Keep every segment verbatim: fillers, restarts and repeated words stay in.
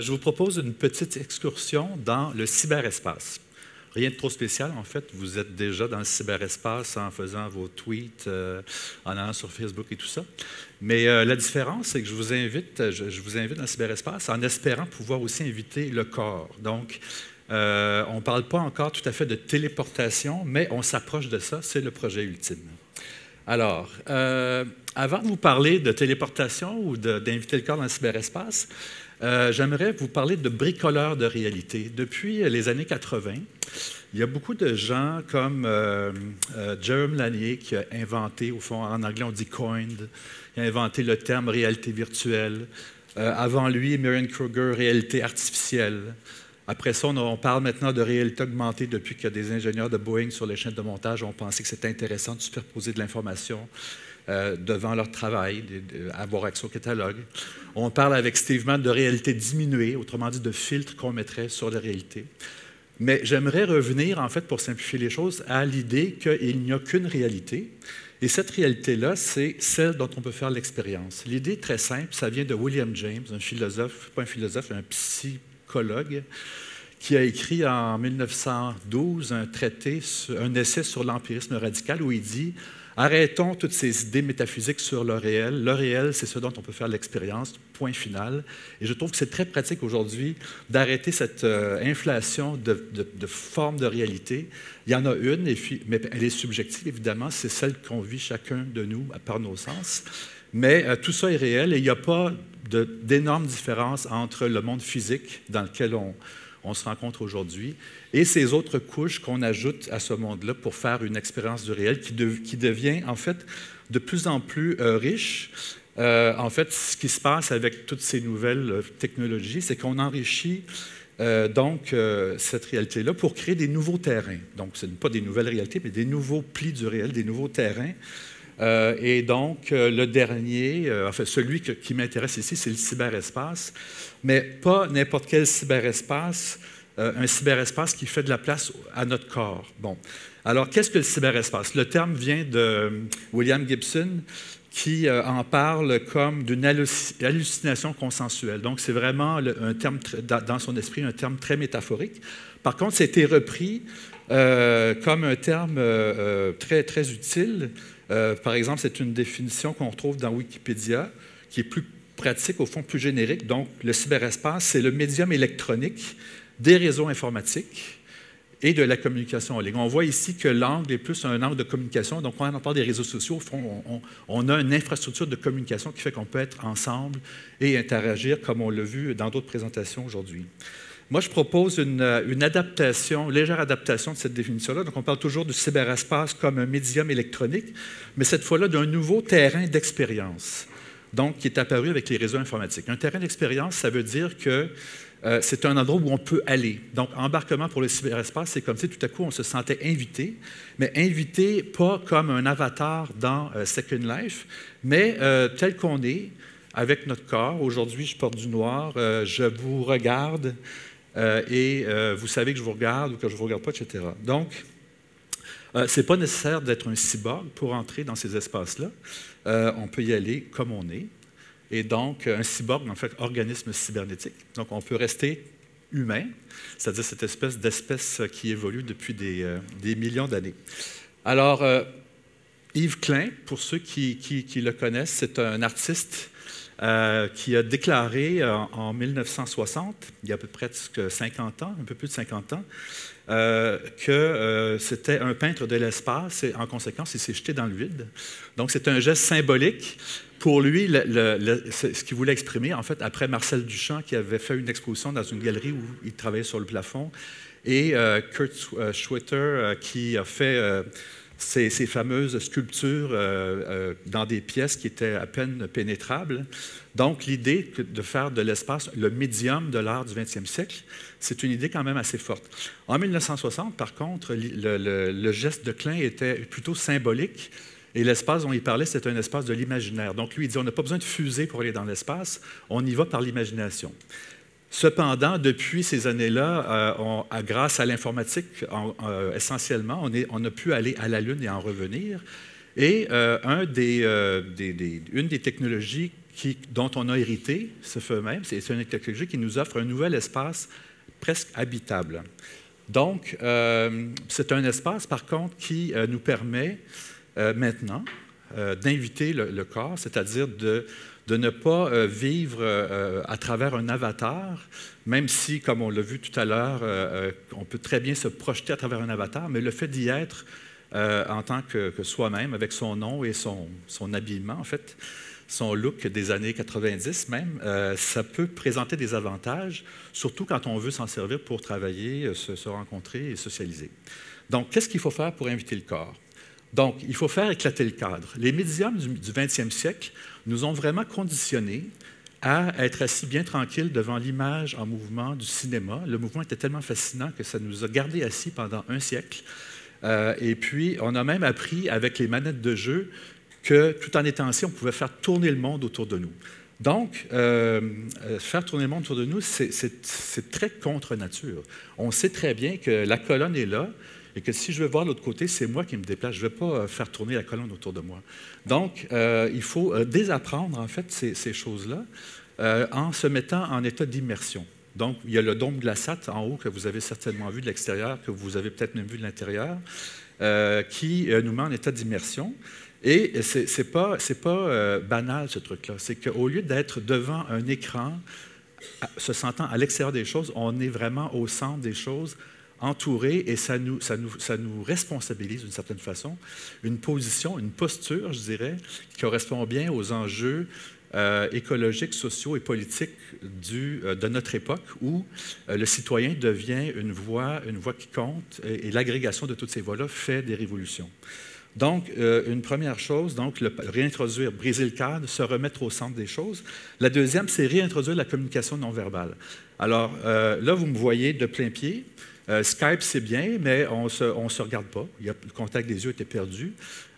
je vous propose une petite excursion dans le cyberespace. Rien de trop spécial, en fait, vous êtes déjà dans le cyberespace en faisant vos tweets, euh, en allant sur Facebook et tout ça. Mais euh, la différence, c'est que je vous invite, je, je vous invite dans le cyberespace en espérant pouvoir aussi inviter le corps. Donc, euh, on ne parle pas encore tout à fait de téléportation, mais on s'approche de ça, c'est le projet ultime. Alors, euh, avant de vous parler de téléportation ou d'inviter le corps dans le cyberespace, Euh, j'aimerais vous parler de bricoleurs de réalité. Depuis les années quatre-vingt, il y a beaucoup de gens comme euh, euh, Jaron Lanier qui a inventé, au fond, en anglais on dit « coined », qui a inventé le terme « réalité virtuelle euh, ». Avant lui, Myriam Kruger, « réalité artificielle ». Après ça, on, on parle maintenant de réalité augmentée depuis que des ingénieurs de Boeing sur les chaînes de montage ont pensé que c'était intéressant de superposer de l'information Euh, devant leur travail, de, de, avoir accès au catalogue. On parle avec Steve Mann de réalité diminuée, autrement dit de filtres qu'on mettrait sur la réalité. Mais j'aimerais revenir, en fait, pour simplifier les choses, à l'idée qu'il n'y a qu'une réalité. Et cette réalité-là, c'est celle dont on peut faire l'expérience. L'idée est très simple, ça vient de William James, un philosophe, pas un philosophe, un psychologue, qui a écrit en mille neuf cent douze un traité, un essai sur l'empirisme radical où il dit arrêtons toutes ces idées métaphysiques sur le réel. Le réel, c'est ce dont on peut faire l'expérience, point final. Et je trouve que c'est très pratique aujourd'hui d'arrêter cette euh, inflation de, de, de formes de réalité. Il y en a une, et puis, mais elle est subjective, évidemment, c'est celle qu'on vit chacun de nous par nos sens. Mais euh, tout ça est réel et il n'y a pas d'énormes différences entre le monde physique dans lequel on... on se rencontre aujourd'hui, et ces autres couches qu'on ajoute à ce monde-là pour faire une expérience du réel qui, de, qui devient, en fait, de plus en plus euh, riche. Euh, en fait, ce qui se passe avec toutes ces nouvelles euh, technologies, c'est qu'on enrichit euh, donc euh, cette réalité-là pour créer des nouveaux terrains. Donc, ce n'est pas des nouvelles réalités, mais des nouveaux plis du réel, des nouveaux terrains. Euh, et donc, euh, le dernier, euh, enfin, celui que, qui m'intéresse ici, c'est le cyberespace, mais pas n'importe quel cyberespace, euh, un cyberespace qui fait de la place à notre corps. Bon. Alors, qu'est-ce que le cyberespace? Le terme vient de William Gibson, qui euh, en parle comme d'une hallucination consensuelle. Donc, c'est vraiment le, un terme, dans son esprit, un terme très métaphorique. Par contre, ça a été repris euh, comme un terme euh, très, très utile. Euh, par exemple, c'est une définition qu'on retrouve dans Wikipédia, qui est plus pratique, au fond, plus générique. Donc, le cyberespace, c'est le médium électronique des réseaux informatiques et de la communication en ligne. On voit ici que l'angle est plus un angle de communication. Donc, quand on parle des réseaux sociaux, au fond, on, on, on a une infrastructure de communication qui fait qu'on peut être ensemble et interagir, comme on l'a vu dans d'autres présentations aujourd'hui. Moi, je propose une, une adaptation, légère adaptation de cette définition-là. Donc, on parle toujours du cyberespace comme un médium électronique, mais cette fois-là d'un nouveau terrain d'expérience, donc qui est apparu avec les réseaux informatiques. Un terrain d'expérience, ça veut dire que euh, c'est un endroit où on peut aller. Donc, embarquement pour le cyberespace, c'est comme si tout à coup on se sentait invité, mais invité pas comme un avatar dans euh, Second Life, mais euh, tel qu'on est, avec notre corps. Aujourd'hui, je porte du noir, euh, je vous regarde, Euh, et euh, vous savez que je vous regarde ou que je ne vous regarde pas, et cetera. Donc, euh, ce n'est pas nécessaire d'être un cyborg pour entrer dans ces espaces-là. Euh, on peut y aller comme on est. Et donc, un cyborg, en fait, organisme cybernétique. Donc, on peut rester humain, c'est-à-dire cette espèce d'espèce qui évolue depuis des, euh, des millions d'années. Alors, euh, Yves Klein, pour ceux qui, qui, qui le connaissent, c'est un artiste Euh, qui a déclaré euh, en mille neuf cent soixante, il y a à peu près cinquante ans, un peu plus de cinquante ans, euh, que euh, c'était un peintre de l'espace et en conséquence, il s'est jeté dans le vide. Donc, c'est un geste symbolique. Pour lui, le, le, le, ce qu'il voulait exprimer, en fait, après Marcel Duchamp, qui avait fait une exposition dans une galerie où il travaillait sur le plafond, et euh, Kurt Schwitter, euh, qui a fait... Euh, Ces, ces fameuses sculptures euh, euh, dans des pièces qui étaient à peine pénétrables. Donc, l'idée de faire de l'espace le médium de l'art du vingtième siècle, c'est une idée quand même assez forte. En mille neuf cent soixante, par contre, le, le, le geste de Klein était plutôt symbolique et l'espace dont il parlait, c'était un espace de l'imaginaire. Donc, lui, il dit, on n'a pas besoin de fusée pour aller dans l'espace, on y va par l'imagination. Cependant, depuis ces années-là, euh, grâce à l'informatique euh, essentiellement, on, est, on a pu aller à la Lune et en revenir. Et euh, un des, euh, des, des, une des technologies qui, dont on a hérité ce feu même. C'est une technologie qui nous offre un nouvel espace presque habitable. Donc, euh, c'est un espace, par contre, qui euh, nous permet euh, maintenant euh, d'inviter le, le corps, c'est-à-dire de, de ne pas euh, vivre euh, à travers un avatar, même si, comme on l'a vu tout à l'heure, euh, on peut très bien se projeter à travers un avatar, mais le fait d'y être euh, en tant que, que soi-même, avec son nom et son, son habillement, en fait, son look des années quatre-vingt-dix même, euh, ça peut présenter des avantages, surtout quand on veut s'en servir pour travailler, se, se rencontrer et socialiser. Donc, qu'est-ce qu'il faut faire pour inviter le corps? Donc, il faut faire éclater le cadre. Les médiums du, du vingtième siècle nous ont vraiment conditionnés à être assis bien tranquilles devant l'image en mouvement du cinéma. Le mouvement était tellement fascinant que ça nous a gardés assis pendant un siècle. Euh, et puis, on a même appris avec les manettes de jeu que tout en étant assis, on pouvait faire tourner le monde autour de nous. Donc, euh, faire tourner le monde autour de nous, c'est très contre nature. On sait très bien que la colonne est là et que si je veux voir l'autre côté, c'est moi qui me déplace. Je ne vais pas faire tourner la colonne autour de moi. Donc, euh, il faut désapprendre, en fait, ces, ces choses-là euh, en se mettant en état d'immersion. Donc, il y a le dôme de la S A T en haut que vous avez certainement vu de l'extérieur, que vous avez peut-être même vu de l'intérieur, euh, qui nous met en état d'immersion. Et ce n'est pas, pas euh, banal, ce truc-là. C'est qu'au lieu d'être devant un écran, à, se sentant à l'extérieur des choses, on est vraiment au centre des choses, entouré, et ça nous, ça nous, ça nous responsabilise d'une certaine façon. Une position, une posture, je dirais, qui correspond bien aux enjeux euh, écologiques, sociaux et politiques du, euh, de notre époque, où euh, le citoyen devient une voix, une voix qui compte, et, et l'agrégation de toutes ces voix-là fait des révolutions. Donc, euh, une première chose, donc, le, réintroduire, briser le cadre, se remettre au centre des choses. La deuxième, c'est réintroduire la communication non-verbale. Alors, euh, là, vous me voyez de plein pied. Euh, Skype, c'est bien, mais on ne se, on se regarde pas. Il y a, le contact des yeux était perdu.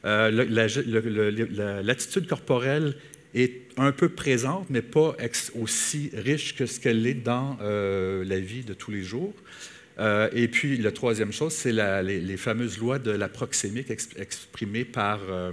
Euh, l'attitude la, la, la, corporelle est un peu présente, mais pas ex, aussi riche que ce qu'elle est dans euh, la vie de tous les jours. Euh, et puis, la troisième chose, c'est les, les fameuses lois de la proxémique exprimées par euh,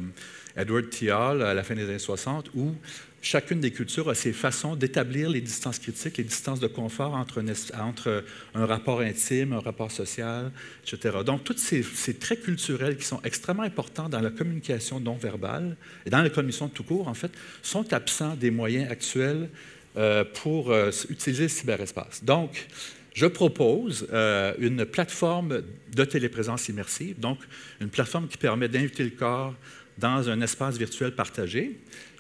Edward Hall à la fin des années soixante, où chacune des cultures a ses façons d'établir les distances critiques, les distances de confort entre, une, entre un rapport intime, un rapport social, et cetera. Donc, tous ces, ces traits culturels qui sont extrêmement importants dans la communication non-verbale, et dans la communication tout court, en fait, sont absents des moyens actuels euh, pour euh, utiliser le cyberespace. Donc, je propose euh, une plateforme de téléprésence immersive, donc une plateforme qui permet d'inviter le corps dans un espace virtuel partagé,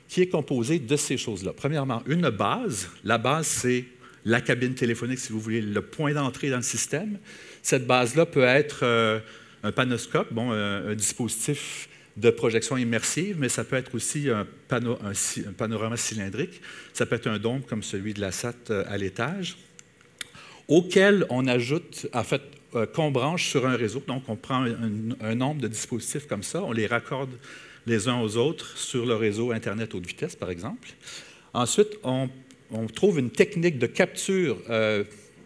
qui est composé de ces choses-là. Premièrement, une base. La base, c'est la cabine téléphonique, si vous voulez, le point d'entrée dans le système. Cette base-là peut être euh, un panoscope, bon, un, un dispositif de projection immersive, mais ça peut être aussi un, pano un, un panorama cylindrique. Ça peut être un dôme comme celui de la S A T à l'étage, auquel on ajoute, en fait, euh, qu'on branche sur un réseau. Donc, on prend un, un, un nombre de dispositifs comme ça, on les raccorde les uns aux autres sur le réseau Internet haute vitesse, par exemple. Ensuite, on, on trouve une technique de capture euh,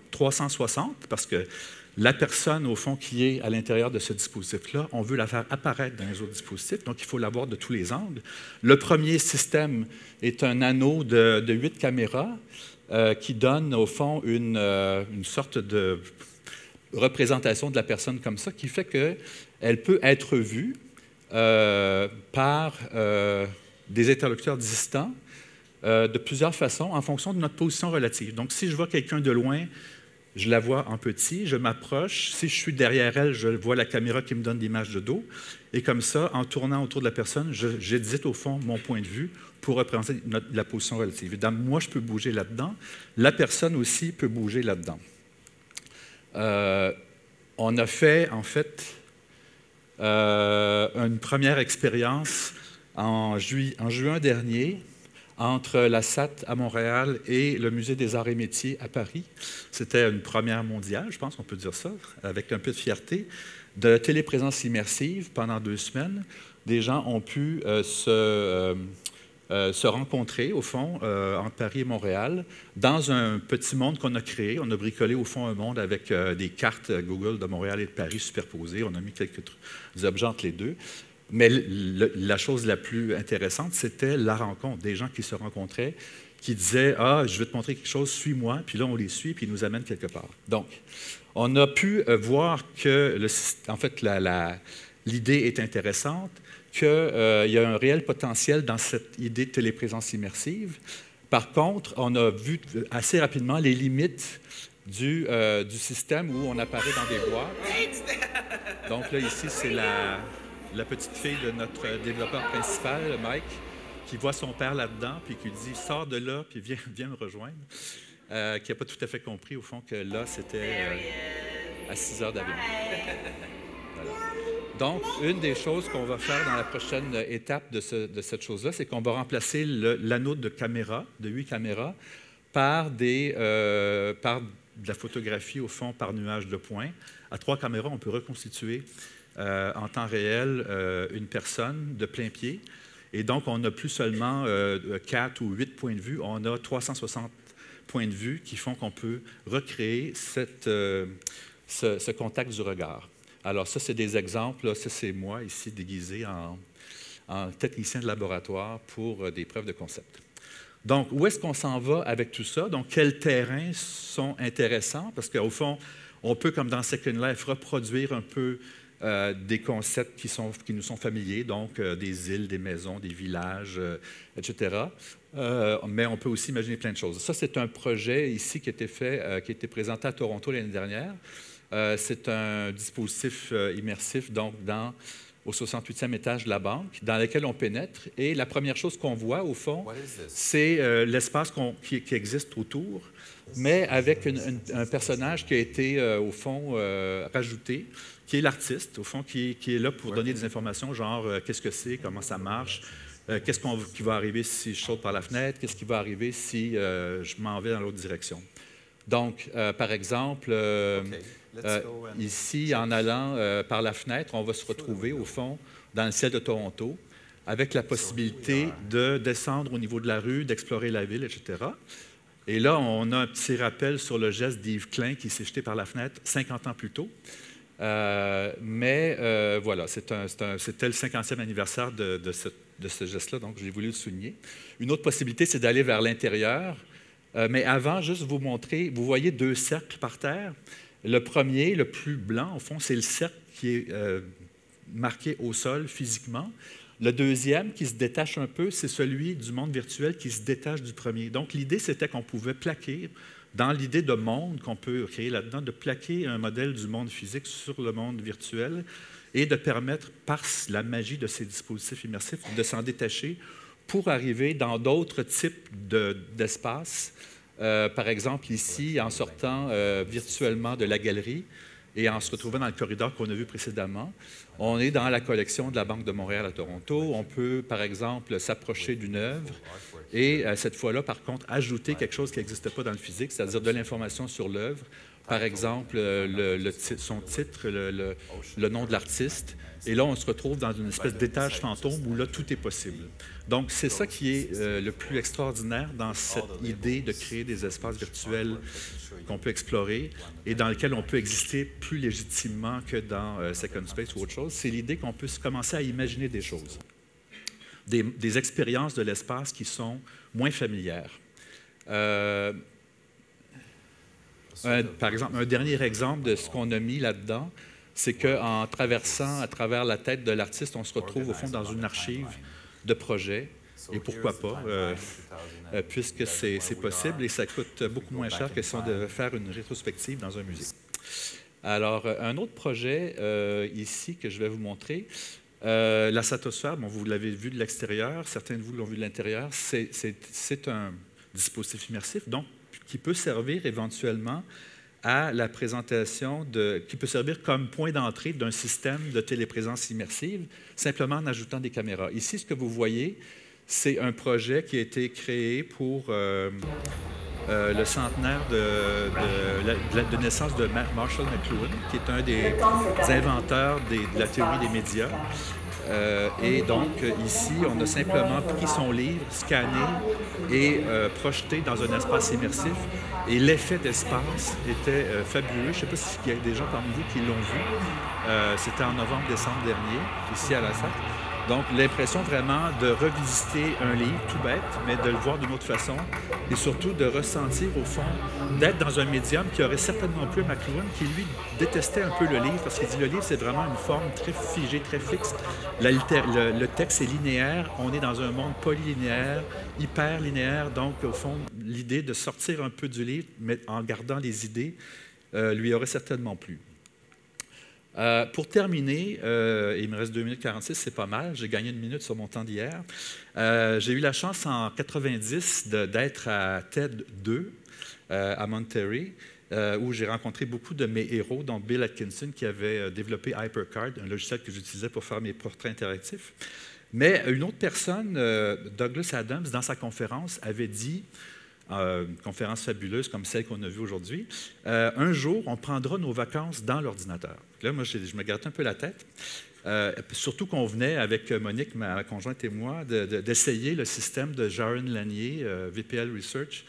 trois cent soixante, parce que la personne, au fond, qui est à l'intérieur de ce dispositif-là, on veut la faire apparaître dans les autres dispositifs, donc il faut la voir de tous les angles. Le premier système est un anneau de, de huit caméras, Euh, qui donne, au fond, une, euh, une sorte de représentation de la personne comme ça, qui fait qu'elle peut être vue euh, par euh, des interlocuteurs distants euh, de plusieurs façons, en fonction de notre position relative. Donc, si je vois quelqu'un de loin, je la vois en petit, je m'approche. Si je suis derrière elle, je vois la caméra qui me donne l'image de dos. Et comme ça, en tournant autour de la personne, j'édite au fond mon point de vue pour représenter notre, la position relative. Évidemment, moi, je peux bouger là-dedans. La personne aussi peut bouger là-dedans. Euh, on a fait, en fait, euh, une première expérience en, ju en juin dernier entre la S A T à Montréal et le Musée des Arts et Métiers à Paris. C'était une première mondiale, je pense, on peut dire ça, avec un peu de fierté, de téléprésence immersive pendant deux semaines. Des gens ont pu euh, se... Euh, Euh, se rencontrer, au fond, euh, entre Paris et Montréal, dans un petit monde qu'on a créé. On a bricolé, au fond, un monde avec euh, des cartes Google de Montréal et de Paris superposées. On a mis quelques, des objets entre les deux. Mais le, la chose la plus intéressante, c'était la rencontre, des gens qui se rencontraient, qui disaient « Ah, je vais te montrer quelque chose, suis-moi », puis là, on les suit, puis ils nous amènent quelque part. Donc, on a pu voir que, le, en fait, la, la, l'idée est intéressante, qu'il euh, y a un réel potentiel dans cette idée de téléprésence immersive. Par contre, on a vu assez rapidement les limites du, euh, du système où on apparaît dans des boîtes. Donc là, ici, c'est la, la petite fille de notre développeur principal, Mike, qui voit son père là-dedans, puis qui lui dit « Sors de là, puis viens, viens me rejoindre euh, », qui n'a pas tout à fait compris, au fond, que là, c'était euh, à six heures d'avion. Voilà. Donc, une des choses qu'on va faire dans la prochaine étape de, ce, de cette chose-là, c'est qu'on va remplacer l'anneau de caméra, de huit caméras, par, des, euh, par de la photographie, au fond, par nuage de points. À trois caméras, on peut reconstituer euh, en temps réel euh, une personne de plein pied. Et donc, on n'a plus seulement euh, quatre ou huit points de vue, on a trois cent soixante points de vue qui font qu'on peut recréer cette, euh, ce, ce contact du regard. Alors, ça, c'est des exemples. Là, ça, c'est moi, ici, déguisé en, en technicien de laboratoire pour euh, des preuves de concept. Donc, où est-ce qu'on s'en va avec tout ça? Donc, quels terrains sont intéressants? Parce qu'au fond, on peut, comme dans Second Life, reproduire un peu euh, des concepts qui, sont, qui nous sont familiers, donc euh, des îles, des maisons, des villages, euh, et cetera. Euh, mais on peut aussi imaginer plein de choses. Ça, c'est un projet ici qui a été fait, euh, qui a été présenté à Toronto l'année dernière. Euh, c'est un dispositif euh, immersif donc dans, au soixante-huitième étage de la banque, dans lequel on pénètre. Et la première chose qu'on voit, au fond, c'est euh, l'espace qu'on, qui, qui existe autour, mais avec une, une, un personnage qui a été, euh, au fond, euh, rajouté, qui est l'artiste, au fond, qui, qui est là pour ouais. donner des informations, genre euh, qu'est-ce que c'est, comment ça marche, euh, qu'est-ce qu'on, qui va arriver si je saute par la fenêtre, qu'est-ce qui va arriver si euh, je m'en vais dans l'autre direction. Donc, euh, par exemple... Euh, okay. Euh, ici, en allant euh, par la fenêtre, on va se retrouver, au fond, dans le ciel de Toronto, avec la possibilité de descendre au niveau de la rue, d'explorer la ville, et cetera. Et là, on a un petit rappel sur le geste d'Yves Klein qui s'est jeté par la fenêtre cinquante ans plus tôt. Euh, mais euh, voilà, c'était le cinquantième anniversaire de, de ce, de ce geste-là, donc j'ai voulu le souligner. Une autre possibilité, c'est d'aller vers l'intérieur. Euh, mais avant, juste vous montrer, vous voyez deux cercles par terre. Le premier, le plus blanc, au fond, c'est le cercle qui est euh, marqué au sol physiquement. Le deuxième, qui se détache un peu, c'est celui du monde virtuel qui se détache du premier. Donc, l'idée, c'était qu'on pouvait plaquer, dans l'idée de monde qu'on peut créer là-dedans, de plaquer un modèle du monde physique sur le monde virtuel et de permettre, par la magie de ces dispositifs immersifs, de s'en détacher pour arriver dans d'autres types d'espaces. De, Euh, par exemple, ici, en sortant euh, virtuellement de la galerie et en se retrouvant dans le corridor qu'on a vu précédemment, on est dans la collection de la Banque de Montréal à Toronto. On peut, par exemple, s'approcher d'une œuvre et, euh, cette fois-là, par contre, ajouter quelque chose qui n'existe pas dans le physique, c'est-à-dire de l'information sur l'œuvre. Par exemple, le, le, son titre, le, le, le nom de l'artiste. Et là, on se retrouve dans une espèce d'étage fantôme où là, tout est possible. Donc, c'est ça qui est euh, le plus extraordinaire dans cette idée de créer des espaces virtuels qu'on peut explorer et dans lesquels on peut exister plus légitimement que dans euh, Second Space ou autre chose. C'est l'idée qu'on peut commencer à imaginer des choses, des, des expériences de l'espace qui sont moins familières. Euh, un, par exemple, un dernier exemple de ce qu'on a mis là-dedans, c'est qu'en traversant à travers la tête de l'artiste, on se retrouve au fond dans une archive de projets, et pourquoi pas, euh, puisque c'est possible et ça coûte beaucoup moins cher que si on devait faire une rétrospective dans un musée. Alors, un autre projet euh, ici que je vais vous montrer, euh, la Satosphere, bon, vous l'avez vu de l'extérieur, certains de vous l'ont vu de l'intérieur, c'est un dispositif immersif, donc qui peut servir éventuellement à la présentation de, qui peut servir comme point d'entrée d'un système de téléprésence immersive, simplement en ajoutant des caméras. Ici, ce que vous voyez, c'est un projet qui a été créé pour euh, euh, le centenaire de, de, de, de naissance de Marshall McLuhan, qui est un des inventeurs des, de la théorie des médias. Euh, et donc, ici, on a simplement pris son livre, scanné et euh, projeté dans un espace immersif. Et l'effet d'espace était euh, fabuleux. Je ne sais pas s'il y a des gens parmi vous qui l'ont vu. Euh, C'était en novembre-décembre dernier, ici à la S A T. Donc, l'impression vraiment de revisiter un livre, tout bête, mais de le voir d'une autre façon et surtout de ressentir, au fond, d'être dans un médium qui aurait certainement plu à McLuhan, qui, lui, détestait un peu le livre parce qu'il dit le livre, c'est vraiment une forme très figée, très fixe. La, le, le texte est linéaire, on est dans un monde polylinéaire, hyper linéaire. Donc, au fond, l'idée de sortir un peu du livre, mais en gardant les idées, euh, lui aurait certainement plu. Euh, pour terminer, euh, il me reste deux minutes quarante-six, c'est pas mal, j'ai gagné une minute sur mon temps d'hier. Euh, j'ai eu la chance en quatre-vingt-dix d'être à TED deux, euh, à Monterey, euh, où j'ai rencontré beaucoup de mes héros, dont Bill Atkinson, qui avait développé HyperCard, un logiciel que j'utilisais pour faire mes portraits interactifs. Mais une autre personne, euh, Douglas Adams, dans sa conférence, avait dit... Euh, une conférence fabuleuse comme celle qu'on a vue aujourd'hui, euh, un jour, on prendra nos vacances dans l'ordinateur. Là, moi, je, je me gratte un peu la tête, euh, surtout qu'on venait avec Monique, ma conjointe et moi, de, de, d'essayer le système de Jaron Lanier, euh, V P L Research,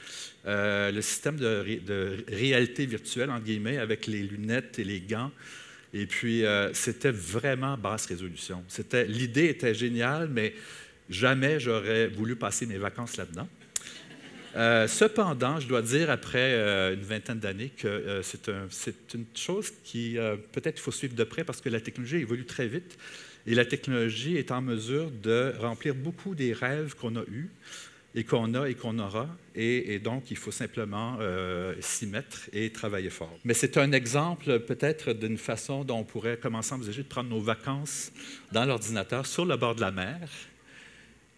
euh, le système de, de réalité virtuelle, entre guillemets, avec les lunettes et les gants. Et puis, euh, c'était vraiment basse résolution. L'idée était géniale, mais jamais j'aurais voulu passer mes vacances là-dedans. Euh, cependant, je dois dire, après euh, une vingtaine d'années, que euh, c'est un, une chose qui, euh, peut-être, il faut suivre de près parce que la technologie évolue très vite et la technologie est en mesure de remplir beaucoup des rêves qu'on a eus et qu'on a et qu'on aura. Et, et donc, il faut simplement euh, s'y mettre et travailler fort. Mais c'est un exemple, peut-être, d'une façon dont on pourrait commencer à envisager de prendre nos vacances dans l'ordinateur sur le bord de la mer.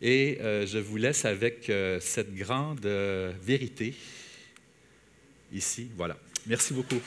Et euh, je vous laisse avec euh, cette grande euh, vérité ici. Voilà. Merci beaucoup.